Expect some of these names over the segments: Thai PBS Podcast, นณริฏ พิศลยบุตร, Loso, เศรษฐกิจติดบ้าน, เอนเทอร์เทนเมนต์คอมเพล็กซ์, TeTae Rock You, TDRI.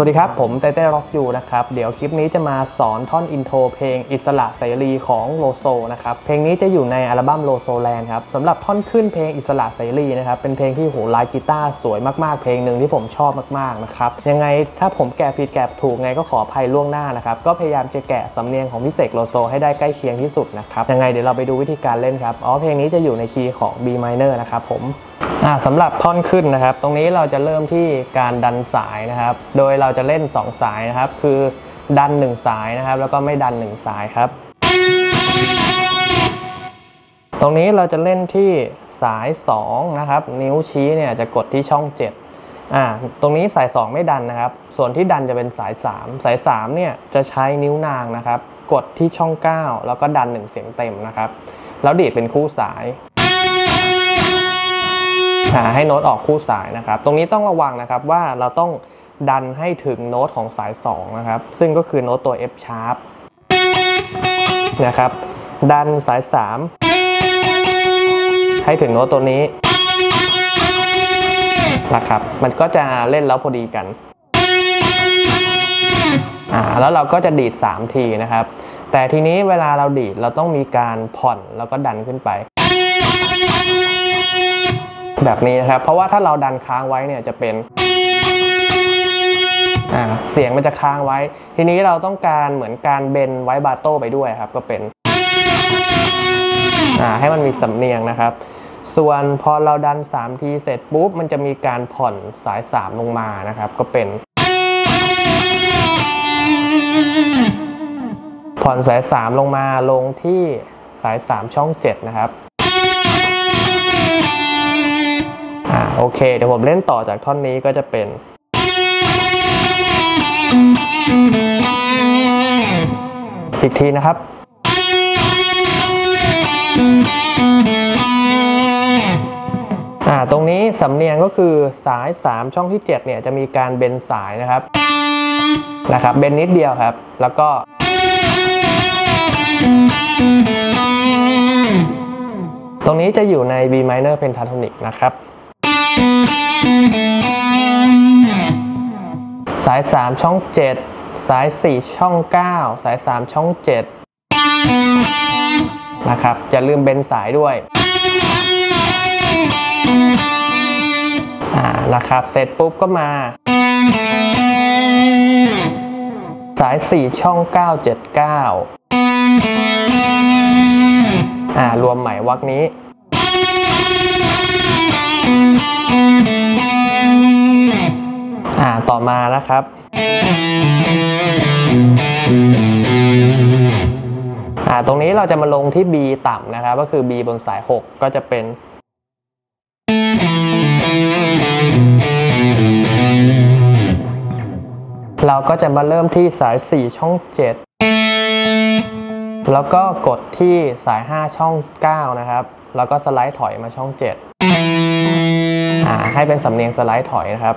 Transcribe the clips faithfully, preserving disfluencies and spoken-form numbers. สวัสดีครับผมเต้เต้ร็อกอยู่นะครับเดี๋ยวคลิปนี้จะมาสอนท่อนอินโทรเพลงอิสระเสรีของโลโซนะครับเพลงนี้จะอยู่ในอัลบั้มโลโซแลนด์ครับสำหรับท่อนขึ้นเพลงอิสระเสรีนะครับเป็นเพลงที่โหลายกีตาร์สวยมากๆเพลงหนึ่งที่ผมชอบมากๆนะครับยังไงถ้าผมแกะผิดแกะถูกไงก็ขออภัยล่วงหน้านะครับก็พยายามจะแกะสำเนียงของพี่เสกโลโซให้ได้ใกล้เคียงที่สุดนะครับยังไงเดี๋ยวเราไปดูวิธีการเล่นครับอ๋อเพลงนี้จะอยู่ในคีย์ของ B minor นะครับผมสำหรับท่อนขึ้นนะครับตรงนี้เราจะเริ่มที่การดันสายนะครับโดยเราจะเล่นสองสายนะครับคือดันหนึ่งสายนะครับแล้วก็ไม่ดันหนึ่งสายครับตรงนี้เราจะเล่นที่สายสองนะครับนิ้วชี้เนี่ยจะกดที่ช่องเจ็ดอ่าตรงนี้สายสองไม่ดันนะครับส่วนที่ดันจะเป็นสายสามสายสามเนี่ยจะใช้นิ้วนางนะครับกดที่ช่องเก้าแล้วก็ดันหนึ่งเสียงเต็มนะครับแล้วดีดเป็นคู่สายให้โน้ตออกคู่สายนะครับตรงนี้ต้องระวังนะครับว่าเราต้องดันให้ถึงโน้ตของสายสองนะครับซึ่งก็คือโน้ตตัว F sharp นะครับดันสายสามให้ถึงโน้ตตัวนี้นะครับมันก็จะเล่นแล้วพอดีกันอ่าแล้วเราก็จะดีดสามทีนะครับแต่ทีนี้เวลาเราดีดเราต้องมีการผ่อนแล้วก็ดันขึ้นไปแบบนี้นะครับเพราะว่าถ้าเราดันค้างไว้เนี่ยจะเป็นเสียงมันจะค้างไว้ทีนี้เราต้องการเหมือนการเบนไว้บาโต้ไปด้วยครับก็เป็นให้มันมีสำเนียงนะครับส่วนพอเราดันสามทีเสร็จปุ๊บมันจะมีการผ่อนสายสามลงมานะครับก็เป็นผ่อนสายสามลงมาลงที่สายสามช่องเจ็ดนะครับโอเคเดี๋ยวผมเล่นต่อจากท่อนนี้ก็จะเป็นอีกทีนะครับอ่าตรงนี้สำเนียงก็คือสายสามช่องที่เจ็ดเนี่ยจะมีการเบนสายนะครับนะครับเบนนิดเดียวครับแล้วก็ตรงนี้จะอยู่ใน B minor pentatonic นะครับสายสามช่องเจ็ดสายสี่ช่องเก้าสายสามช่องเจ็ดนะครับอย่าลืมเบนสายด้วยอ่านะครับเสร็จปุ๊บก็มาสายสี่ช่องเก้า เจ็ด เก้าอ่ารวมใหม่วรรคนี้อ่าต่อมานะครับอ่าตรงนี้เราจะมาลงที่ B ต่ำนะครับก็คือ B บนสายหกก็จะเป็นเราก็จะมาเริ่มที่สายสี่ช่องเจ็ดแล้วก็กดที่สายห้าช่องเก้านะครับแล้วก็สไลด์ถอยมาช่องเจ็ดให้เป็นสำเนียงสไลด์ถอยนะครับ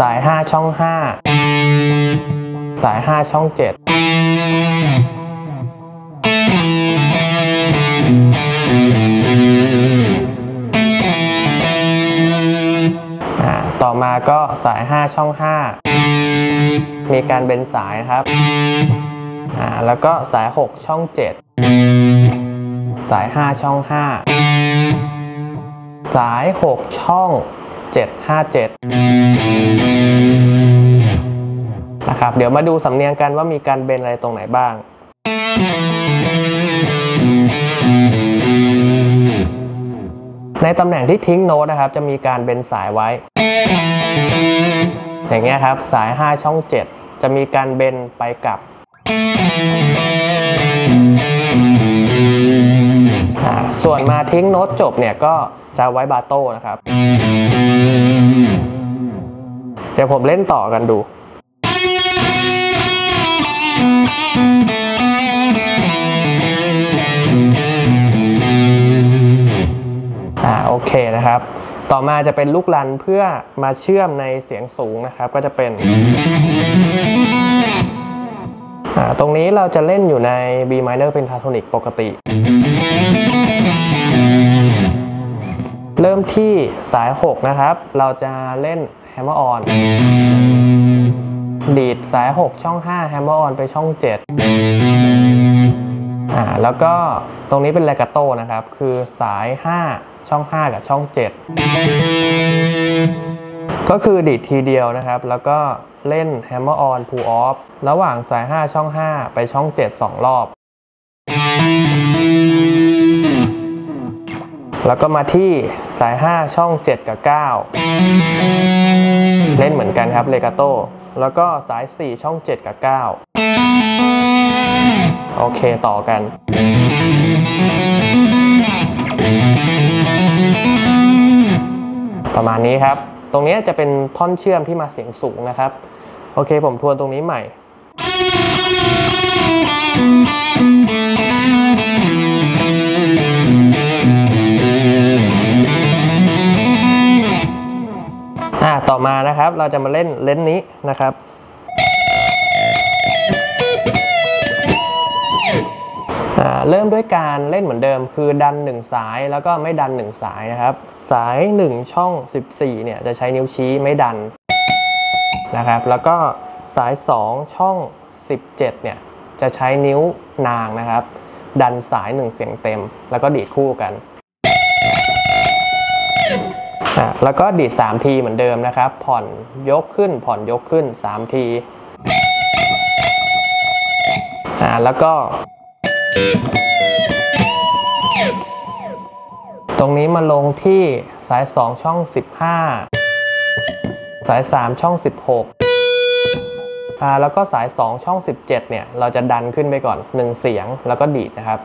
สายห้าช่องห้าสายห้าช่องเจ็ดต่อมาก็สายห้าช่องห้ามีการเบนสายนะครับแล้วก็สายหกช่องเจ็ดสายห้าช่องห้าสายหกช่องเจ็ด ห้า เจ็ดนะครับเดี๋ยวมาดูสำเนียงกันว่ามีการเบนอะไรตรงไหนบ้างในตำแหน่งที่ทิ้งโน้ตนะครับจะมีการเบนสายไว้อย่างเงี้ยครับสายห้าช่องเจ็ดจะมีการเบนไปกลับส่วนมาทิ้งโน้ตจบเนี่ยก็จะไว้บาโต้นะครับเดี๋ยวผมเล่นต่อกันดูอ่าโอเคนะครับต่อมาจะเป็นลูกลันเพื่อมาเชื่อมในเสียงสูงนะครับก็จะเป็นอ่าตรงนี้เราจะเล่นอยู่ใน B minor pentatonic ปกติเริ่มที่สายหกนะครับเราจะเล่นแฮ Hammer On ดีดสายหกช่องห้า Hammer On ไปช่องเจ็ดอ่าแล้วก็ตรงนี้เป็นเลกาโต้นะครับคือสายห้าช่องห้ากับช่องเจ็ดก็คือดีดทีเดียวนะครับแล้วก็เล่น Hammer On Pull Off ระหว่างสายห้าช่องห้าไปช่องเจ็ด สองรอบแล้วก็มาที่สายห้าช่องเจ็ดกับเก้าเล่นเหมือนกันครับเลกาโต้แล้วก็สายสี่ช่องเจ็ดกับเก้าโอเคต่อกันประมาณนี้ครับตรงนี้จะเป็นท่อนเชื่อมที่มาเสียงสูงนะครับโอเคผมทวนตรงนี้ใหม่ต่อมานะครับเราจะมาเล่นเลนส์นี้นะครับเริ่มด้วยการเล่นเหมือนเดิมคือดันหนึ่งสายแล้วก็ไม่ดันหนึ่งสายนะครับสายหนึ่งช่องสิบสี่เนี่ยจะใช้นิ้วชี้ไม่ดันนะครับแล้วก็สายสองช่องสิบเจ็ดเนี่ยจะใช้นิ้วนางนะครับดันสายหนึ่งเสียงเต็มแล้วก็ดีดคู่กันแล้วก็ดีดสามทีเหมือนเดิมนะครับผ่อนยกขึ้นผ่อนยกขึ้นสามทีอ่าแล้วก็ตรงนี้มาลงที่สายสองช่องสิบห้าสายสามช่องสิบหกอ่าแล้วก็สายสองช่องสิบเจ็ดเนี่ยเราจะดันขึ้นไปก่อนหนึ่งเสียงแล้วก็ดีดนะครับ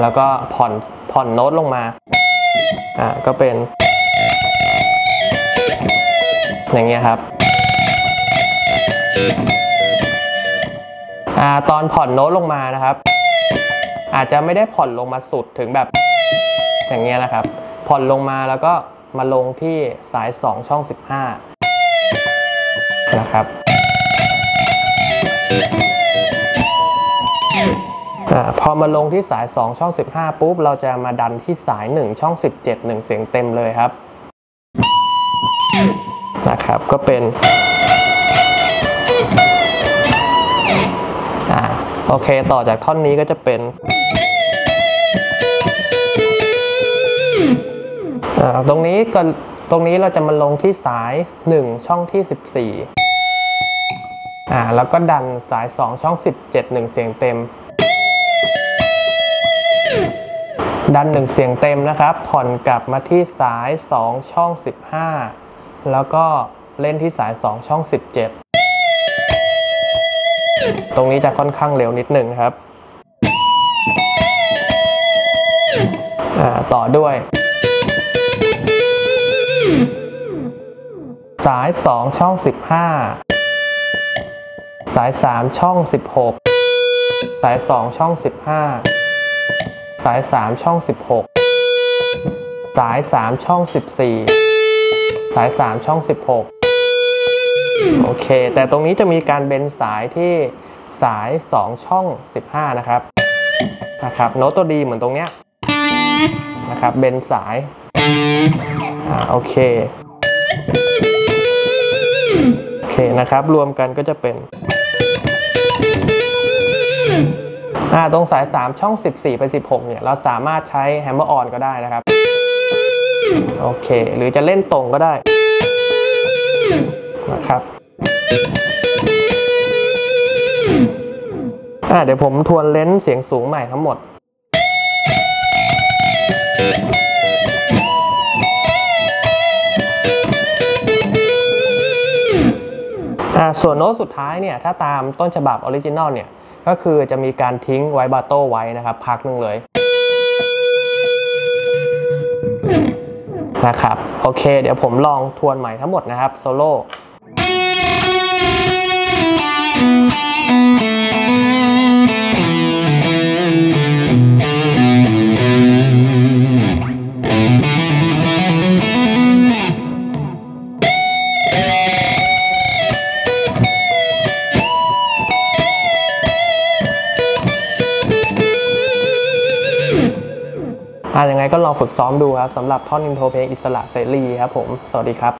แล้วก็ผ่อนผ่อนโน้ตลงมาอ่าก็เป็นอย่างเงี้ยครับอ่าตอนผ่อนโน้ตลงมานะครับอาจจะไม่ได้ผ่อนลงมาสุดถึงแบบอย่างเงี้ยนะครับผ่อนลงมาแล้วก็มาลงที่สายสองช่องสิบห้านะครับอ่าพอมาลงที่สายสองช่องสิบห้าปุ๊บเราจะมาดันที่สายหนึ่งช่องสิบเจ็ด หนึ่งเสียงเต็มเลยครับนะครับก็เป็นอ่าโอเคต่อจากท่อนนี้ก็จะเป็นอ่าตรงนี้ก็ตรงนี้เราจะมาลงที่สายหนึ่งช่องที่สิบสี่อ่าแล้วก็ดันสายสองช่องสิบเจ็ด หนึ่งเสียงเต็มดันหนึ่งเสียงเต็มนะครับผ่อนกลับมาที่สายสองช่องสิบห้าแล้วก็เล่นที่สายสองช่องสิบเจ็ดตรงนี้จะค่อนข้างเร็วนิดหนึ่งครับต่อด้วยสายสองช่องสิบห้าสายสามช่องสิบหกสายสองช่องสิบห้าสายสามช่องสิบหกสายสามช่องสิบสี่สายสามช่องสิบหกโอเคแต่ตรงนี้จะมีการเบนสายที่สายสองช่องสิบห้านะครับนะครับโน้ตตัวดีเหมือนตรงเนี้ยนะครับเบนสายอ่าโอเคโอเคนะครับรวมกันก็จะเป็นอ่าตรงสายสามช่องสิบสี่ไปสิบหกเนี่ยเราสามารถใช้ Hammer On ก็ได้นะครับโอเคหรือจะเล่นตรงก็ได้นะครับอ่ะเดี๋ยวผมทวนเลนส์เสียงสูงใหม่ทั้งหมดอ่ะส่วนโน้ตสุดท้ายเนี่ยถ้าตามต้นฉบับออริจินอลเนี่ยก็คือจะมีการทิ้งไวบราโต้ไว้นะครับพักหนึ่งเลยนะครับโอเคเดี๋ยวผมลองทวนใหม่ทั้งหมดนะครับโซโล่ยังไงก็ลองฝึกซ้อมดูครับสำหรับท่อนอินโทรเพลงอิสระเสรีครับผมสวัสดีครับ